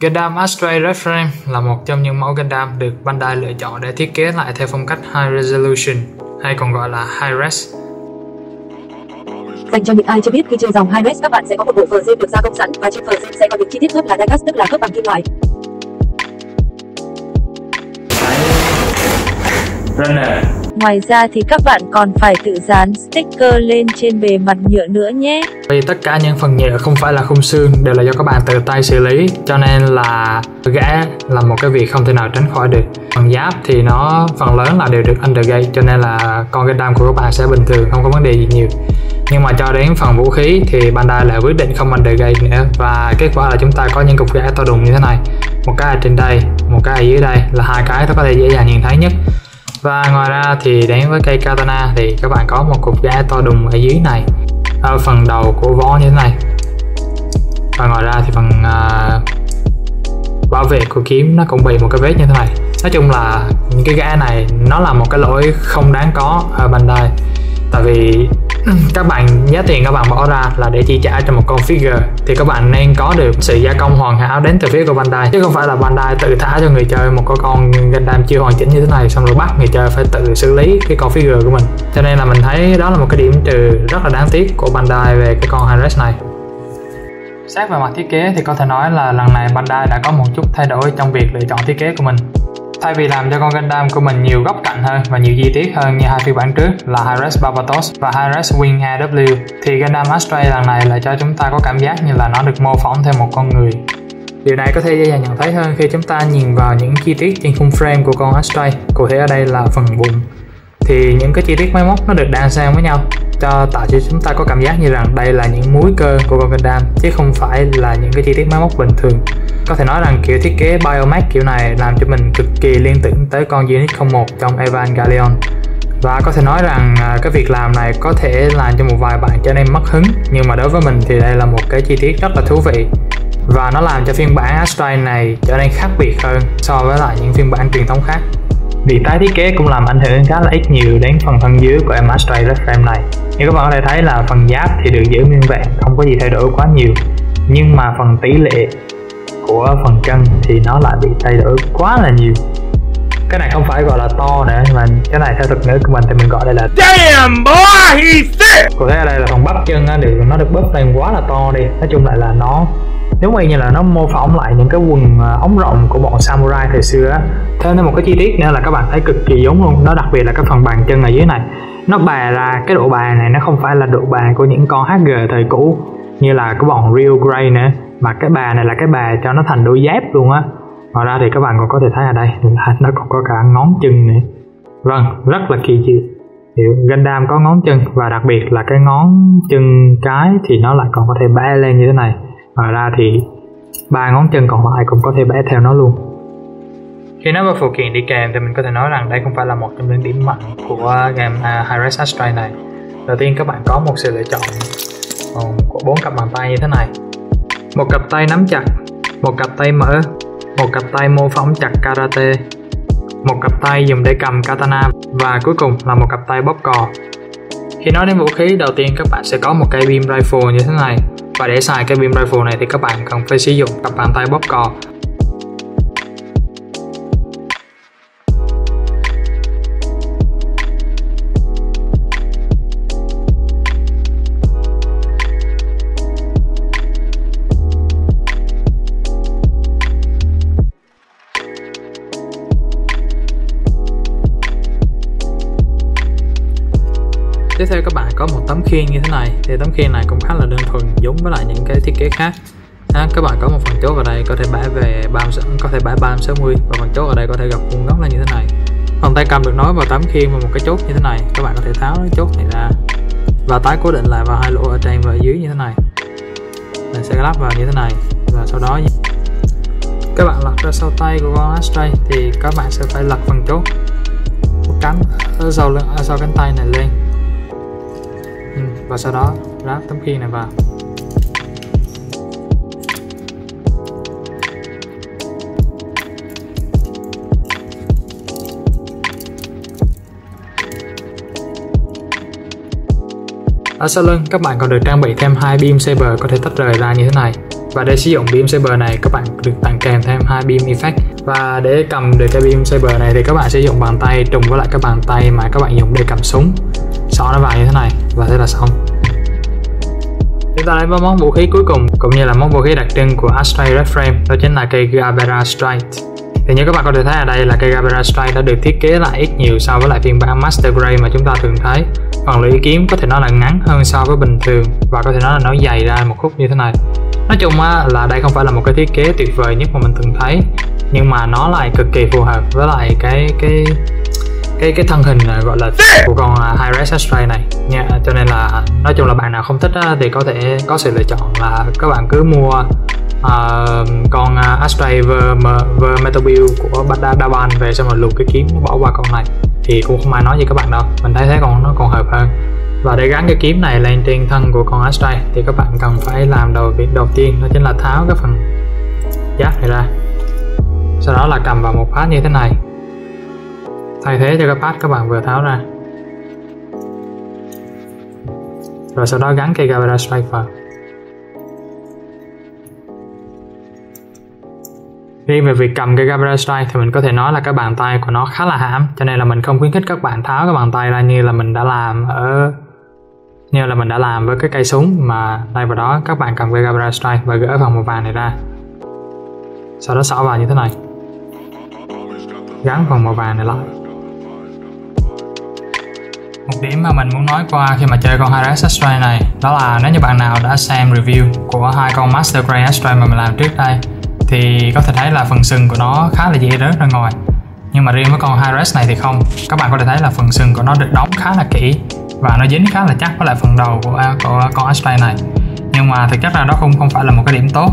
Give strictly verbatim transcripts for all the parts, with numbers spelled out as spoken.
Gundam Astray Red Frame là một trong những mẫu Gundam được Bandai lựa chọn để thiết kế lại theo phong cách High Resolution, hay còn gọi là High Res. Dành cho những ai chưa biết, khi chơi dòng High Res, các bạn sẽ có một bộ phờ gen được gia công sẵn, và trên phờ gen sẽ có những chi tiết thớp là diecast, tức là khớp bằng kim loại. Ngoài ra thì các bạn còn phải tự dán sticker lên trên bề mặt nhựa nữa nhé. Vì tất cả những phần nhựa không phải là khung xương đều là do các bạn tự tay xử lý, cho nên là gã là một cái việc không thể nào tránh khỏi được. Phần giáp thì nó phần lớn là đều được undergate, cho nên là con Gundam của các bạn sẽ bình thường, không có vấn đề gì nhiều. Nhưng mà cho đến phần vũ khí thì Bandai lại quyết định không undergate nữa, và kết quả là chúng ta có những cục gã to đùng như thế này. Một cái ở trên đây, một cái ở dưới đây là hai cái nó có thể dễ dàng nhìn thấy nhất. Và ngoài ra thì đến với cây Katana thì các bạn có một cục gã to đùng ở dưới này, ở phần đầu của vó như thế này. Và ngoài ra thì phần uh, bảo vệ của kiếm nó cũng bị một cái vết như thế này. Nói chung là những cái gã này nó là một cái lỗi không đáng có ở Bandai, tại vì các bạn giá tiền các bạn bỏ ra là để chi trả cho một con figure thì các bạn nên có được sự gia công hoàn hảo đến từ phía của Bandai, chứ không phải là Bandai tự thả cho người chơi một cái con Gundam chưa hoàn chỉnh như thế này xong rồi bắt người chơi phải tự xử lý cái con figure của mình. Cho nên là mình thấy đó là một cái điểm trừ rất là đáng tiếc của Bandai về cái con High-Res này. Xét về mặt thiết kế thì có thể nói là lần này Bandai đã có một chút thay đổi trong việc lựa chọn thiết kế của mình. Thay vì làm cho con Gundam của mình nhiều góc cạnh hơn và nhiều chi tiết hơn như hai phiên bản trước là High-Res Barbatos và High-Res Wing a vê kép, thì Gundam Astray lần này lại cho chúng ta có cảm giác như là nó được mô phỏng theo một con người. Điều này có thể dễ dàng nhận thấy hơn khi chúng ta nhìn vào những chi tiết trên khung frame của con Astray, cụ thể ở đây là phần bụng. Thì những cái chi tiết máy móc nó được đan xen với nhau, cho tạo cho chúng ta có cảm giác như rằng đây là những múi cơ của con Gundam, chứ không phải là những cái chi tiết máy móc bình thường. Có thể nói rằng kiểu thiết kế Biomax kiểu này làm cho mình cực kỳ liên tưởng tới con Unit không một trong Evangelion. Và có thể nói rằng cái việc làm này có thể làm cho một vài bạn trở nên mất hứng, nhưng mà đối với mình thì đây là một cái chi tiết rất là thú vị. Và nó làm cho phiên bản Astray này trở nên khác biệt hơn so với lại những phiên bản truyền thống khác. Việc tái thiết kế cũng làm ảnh hưởng khá là ít nhiều đến phần thân dưới của em Astray Red Frame này. Như các bạn có thể thấy là phần giáp thì được giữ nguyên vẹn, không có gì thay đổi quá nhiều. Nhưng mà phần tỷ lệ của phần chân thì nó lại bị thay đổi quá là nhiều. Cái này không phải gọi là to nữa, mà cái này theo thuật ngữ của mình thì mình gọi đây là damn boy he thick. Cụ thể ở đây là phần bắp chân á, được nó được bóp lên quá là to đi. Nói chung lại là nó nếu mà như là nó mô phỏng lại những cái quần ống rộng của bọn samurai thời xưa á. Thêm một cái chi tiết nữa là các bạn thấy cực kỳ giống luôn, đó đặc biệt là cái phần bàn chân ở dưới này. Nó bè ra, cái độ bè này nó không phải là độ bè của những con hát giê thời cũ như là cái bọn Real Grey nữa, mà cái bè này là cái bè cho nó thành đôi dép luôn á. Ngoài ra thì các bạn còn có thể thấy ở đây nó còn có cả ngón chân nữa. Vâng, rất là kỳ diệu. Gundam có ngón chân, và đặc biệt là cái ngón chân cái thì nó lại còn có thể bẻ lên như thế này. Ngoài ra thì ba ngón chân còn lại cũng có thể bẻ theo nó luôn. Khi nói về phụ kiện đi kèm thì mình có thể nói rằng đây không phải là một trong những điểm mạnh của game High-Res Astray này. Đầu tiên các bạn có một sự lựa chọn của bốn cặp bàn tay như thế này. Một cặp tay nắm chặt, một cặp tay mở, một cặp tay mô phỏng chặt karate, một cặp tay dùng để cầm katana, và cuối cùng là một cặp tay bóp cò. Khi nói đến vũ khí, đầu tiên các bạn sẽ có một cây beam rifle như thế này. Và để xài cây beam rifle này thì các bạn cần phải sử dụng cặp bàn tay bóp cò. Tiếp theo các bạn có một tấm khiên như thế này, thì tấm khiên này cũng khá là đơn thuần giống với lại những cái thiết kế khác. À, các bạn có một phần chốt ở đây có thể bẻ về bam, có thể bẻ ba sáu mươi, và phần chốt ở đây có thể gặp vuông góc là như thế này. Phần tay cầm được nối vào tấm khiên và một cái chốt như thế này, các bạn có thể tháo cái chốt này ra và tái cố định lại vào hai lỗ ở trên và ở dưới như thế này. Mình sẽ lắp vào như thế này, và sau đó các bạn lật ra sau tay của con Astray thì các bạn sẽ phải lật phần chốt một cánh ở sau, ở sau cánh tay này lên. Và sau đó ráp tấm khiên này vào. Ở sau lưng các bạn còn được trang bị thêm hai beam saber có thể tách rời ra như thế này. Và để sử dụng beam saber này, các bạn được tặng kèm thêm hai beam effect. Và để cầm được cái beam saber này thì các bạn sẽ dùng bàn tay trùng với lại các bàn tay mà các bạn dùng để cầm súng, xỏ nó vào như thế này và thế là xong. Chúng ta đến với món vũ khí cuối cùng cũng như là món vũ khí đặc trưng của Astray Red Frame, đó chính là cây Gerbera Straight. Thì như các bạn có thể thấy ở đây là cây Gerbera Straight đã được thiết kế lại ít nhiều so với lại phiên bản Master Grade mà chúng ta thường thấy. Phần lưỡi kiếm có thể nói là ngắn hơn so với bình thường và có thể nói là nó dày ra một khúc như thế này. Nói chung là đây không phải là một cái thiết kế tuyệt vời nhất mà mình từng thấy, nhưng mà nó lại cực kỳ phù hợp với lại cái cái cái cái thân hình gọi là của con High Resolution Astray này nha. Cho nên là nói chung là bạn nào không thích thì có thể có sự lựa chọn là các bạn cứ mua uh, con Astray Ver Metal Build của Bandai Daban về, xong rồi lùi cái kiếm bỏ qua con này thì cũng không ai nói gì các bạn đâu. Mình thấy thế còn nó còn hợp hơn. Và để gắn cái kiếm này lên trên thân của con Astray thì các bạn cần phải làm đầu việc đầu tiên, đó chính là tháo cái phần giáp này ra, sau đó là cầm vào một phát như thế này thay thế cho cái phát các bạn vừa tháo ra, rồi sau đó gắn cây Gerbera Straight vào. Riêng về việc cầm cây Gerbera Straight thì mình có thể nói là cái bàn tay của nó khá là hãm, cho nên là mình không khuyến khích các bạn tháo cái bàn tay ra như là mình đã làm ở như là mình đã làm với cái cây súng, mà đây vào đó các bạn cầm cây Gerbera Straight và gỡ phần màu vàng này ra, sau đó xỏ vào như thế này, gắn phần màu vàng này lại. Một điểm mà mình muốn nói qua khi mà chơi con High Resolution Astray này, đó là nếu như bạn nào đã xem review của hai con Master Grade Astray mà mình làm trước đây thì có thể thấy là phần sừng của nó khá là dễ rớt ra ngoài. Nhưng mà riêng với con High Resolution này thì không, các bạn có thể thấy là phần sừng của nó được đóng khá là kỹ và nó dính khá là chắc với lại phần đầu của, của con Astray này. Nhưng mà thực chất ra đó không không phải là một cái điểm tốt.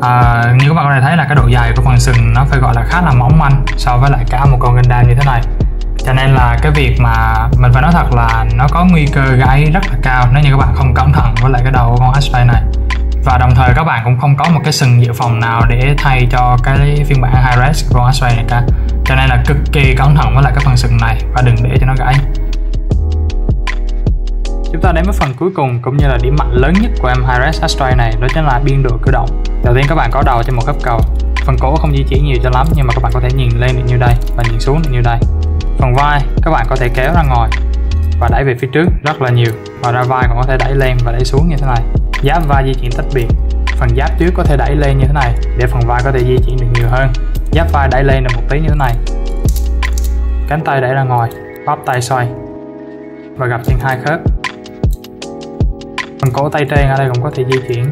À, như các bạn có thể thấy là cái độ dài của phần sừng nó phải gọi là khá là mỏng manh so với lại cả một con Gundam như thế này. Cho nên là cái việc mà mình phải nói thật là nó có nguy cơ gãy rất là cao nếu như các bạn không cẩn thận với lại cái đầu của con Astray này. Và đồng thời các bạn cũng không có một cái sừng dự phòng nào để thay cho cái phiên bản High Res của con Astray này cả. Cho nên là cực kỳ cẩn thận với lại cái phần sừng này và đừng để cho nó gãy. Chúng ta đến với phần cuối cùng cũng như là điểm mạnh lớn nhất của em High Resolution Astray này, đó chính là biên độ cử động. Đầu tiên các bạn có đầu trên một khớp cầu, phần cổ không di chuyển nhiều cho lắm nhưng mà các bạn có thể nhìn lên được như đây và nhìn xuống được như đây. Phần vai các bạn có thể kéo ra ngoài và đẩy về phía trước rất là nhiều, và ra vai còn có thể đẩy lên và đẩy xuống như thế này. Giáp vai di chuyển tách biệt, phần giáp trước có thể đẩy lên như thế này để phần vai có thể di chuyển được nhiều hơn. Giáp vai đẩy lên là một tí như thế này, cánh tay đẩy ra ngoài, bắp tay xoay và gặp trên hai khớp. Phần cổ tay trên ở đây cũng có thể di chuyển.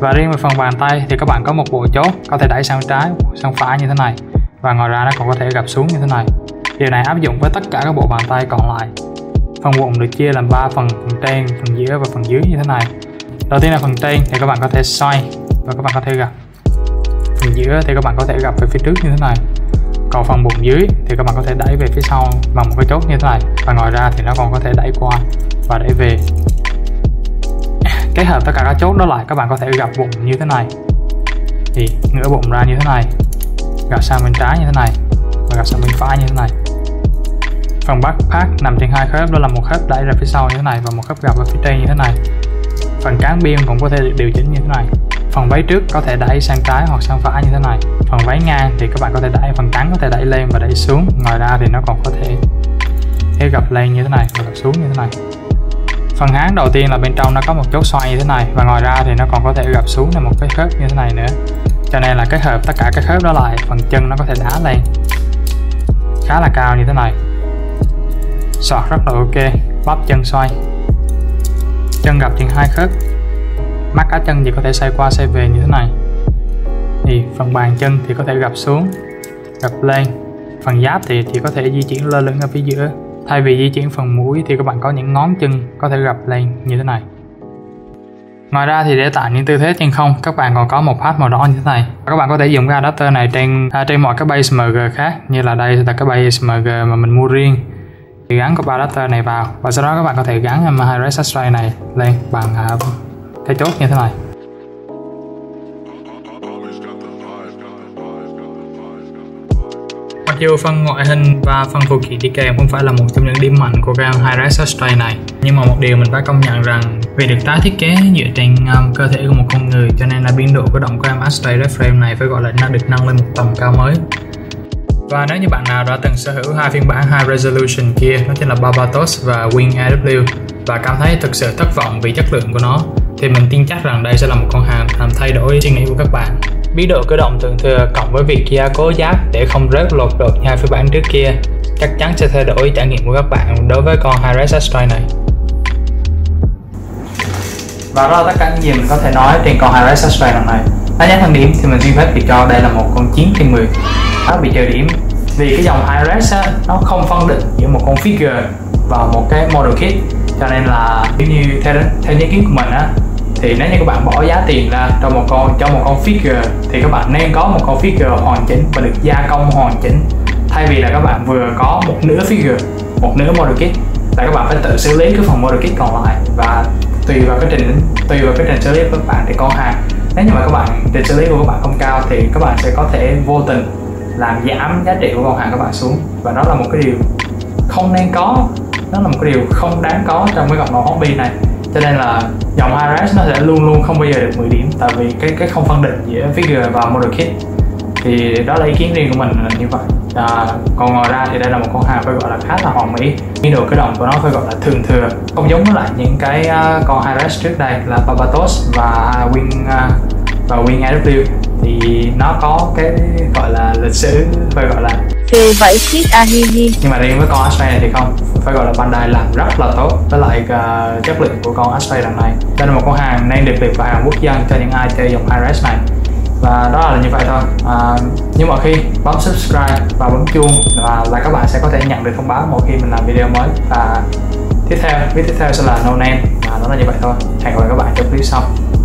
Và riêng về phần bàn tay thì các bạn có một bộ chốt có thể đẩy sang trái, sang phải như thế này, và ngoài ra nó còn có thể gập xuống như thế này. Điều này áp dụng với tất cả các bộ bàn tay còn lại. Phần bụng được chia làm ba phần, phần trên, phần giữa và phần dưới như thế này. Đầu tiên là phần trên thì các bạn có thể xoay và các bạn có thể gập. Phần giữa thì các bạn có thể gập về phía trước như thế này. Còn phần bụng dưới thì các bạn có thể đẩy về phía sau bằng một cái chốt như thế này, và ngoài ra thì nó còn có thể đẩy qua và đẩy về. Kết hợp tất cả các chốt đó lại, các bạn có thể gập bụng như thế này, thì ngửa bụng ra như thế này, gập sang bên trái như thế này và gập sang bên phải như thế này. Phần backpack nằm trên hai khớp, đó là một khớp đẩy ra phía sau như thế này và một khớp gập ở phía trên như thế này. Phần cán biên cũng có thể được điều chỉnh như thế này. Phần váy trước có thể đẩy sang trái hoặc sang phải như thế này. Phần váy ngang thì các bạn có thể đẩy, phần cán có thể đẩy lên và đẩy xuống. Ngoài ra thì nó còn có thể gập lên như thế này và gập xuống như thế này. Phần háng đầu tiên là bên trong nó có một chốt xoay như thế này, và ngoài ra thì nó còn có thể gập xuống là một cái khớp như thế này nữa. Cho nên là kết hợp tất cả các khớp đó lại, phần chân nó có thể đá lên khá là cao như thế này, xoạc rất là ok, bắp chân xoay, chân gập trên hai khớp, mắt cá chân thì có thể xoay qua xoay về như thế này. Thì phần bàn chân thì có thể gập xuống, gập lên. Phần giáp thì chỉ có thể di chuyển lơ lửng ở phía giữa. Thay vì di chuyển phần mũi thì các bạn có những ngón chân có thể gập lên như thế này. Ngoài ra thì để tạo những tư thế trên không, các bạn còn có một patch màu đỏ như thế này. Các bạn có thể dùng cái adapter này trên trên mọi cái base em giê khác, như là đây là cái base em giê mà mình mua riêng. Thì gắn cái adapter này vào và sau đó các bạn có thể gắn em High Resolution Astray này lên bằng cái chốt như thế này. dù phần ngoại hình và phần phụ kiện đi kèm không phải là một trong những điểm mạnh của con High Resolution Astray này, nhưng mà một điều mình phải công nhận rằng vì được tái thiết kế dựa trên um, cơ thể của một con người, cho nên là biên độ của động của em Astray Red Frame này phải gọi là nó được nâng lên một tầm cao mới. Và nếu như bạn nào đã từng sở hữu hai phiên bản High Resolution kia, đó chính là Barbatos và Wing a đê vê và cảm thấy thực sự thất vọng vì chất lượng của nó, thì mình tin chắc rằng đây sẽ là một con hàng làm thay đổi suy nghĩ của các bạn. Bí độ cử động thượng thừa cộng với việc gia cố giáp để không rớt lột đột như hai phiên bản trước kia chắc chắn sẽ thay đổi trải nghiệm của các bạn đối với con High Resolution Astray này. Và đó là tất cả những gì mình có thể nói trên con High Resolution Astray lần này. Đánh giá thang điểm thì mình xin phép bị cho đây là một con chín trên mười. Nó bị trừ điểm vì cái dòng High Res á, nó không phân định giữa một con figure và một cái model kit, cho nên là nếu như theo theo ý kiến của mình á, thì nếu như các bạn bỏ giá tiền ra cho một con cho một con figure thì các bạn nên có một con figure hoàn chỉnh và được gia công hoàn chỉnh, thay vì là các bạn vừa có một nửa figure một nửa model kit là các bạn phải tự xử lý cái phần model kit còn lại. Và tùy vào cái trình tùy vào cái trình xử lý của các bạn thì con hàng, nếu như mà các bạn trình xử lý của các bạn không cao thì các bạn sẽ có thể vô tình làm giảm giá trị của con hàng các bạn xuống, và đó là một cái điều không nên có, đó là một cái điều không đáng có trong cái cộng đồng hobby này. Cho nên là dòng High-Res nó sẽ luôn luôn không bao giờ được mười điểm, tại vì cái cái không phân định giữa figure và model kit. Thì đó là ý kiến riêng của mình là như vậy. À, còn ngoài ra thì đây là một con hàng phải gọi là khá là hoàn mỹ, biên độ cử động của nó phải gọi là thường thừa, không giống với lại những cái uh, con High-Res trước đây là Barbatos và Wing uh, và Wing a đê vê thì nó có cái gọi là lịch sử phải gọi là thì vậy chiếc anime, nhưng mà riêng với con Astray này thì không, phải gọi là Bandai làm rất là tốt với lại uh, chất lượng của con Astray lần này, cho nên một con hàng nên được liệt vào hàng quốc dân cho những ai chơi dòng High Res này. Và đó là như vậy thôi. À, nhưng mà khi bấm subscribe và bấm chuông là, là các bạn sẽ có thể nhận được thông báo mỗi khi mình làm video mới, và tiếp theo tiếp theo sẽ là No Name. À, đó là như vậy thôi, hẹn gặp lại các bạn trong clip sau.